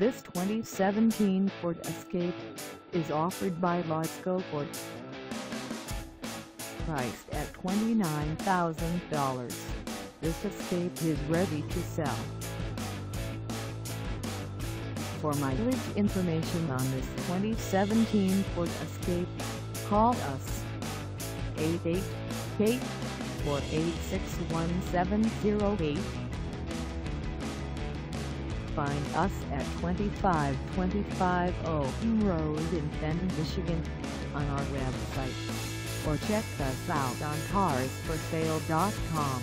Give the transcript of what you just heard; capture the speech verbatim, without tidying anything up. This twenty seventeen Ford Escape is offered by Lasco Ford. Priced at twenty-nine thousand dollars, this Escape is ready to sell. For mileage information on this twenty seventeen Ford Escape, call us eight eight eight, four eight six, one seven zero eight. Find us at twenty-five twenty-five Owen Road in Fenton, Michigan, on our website, or check us out on cars for sale dot com.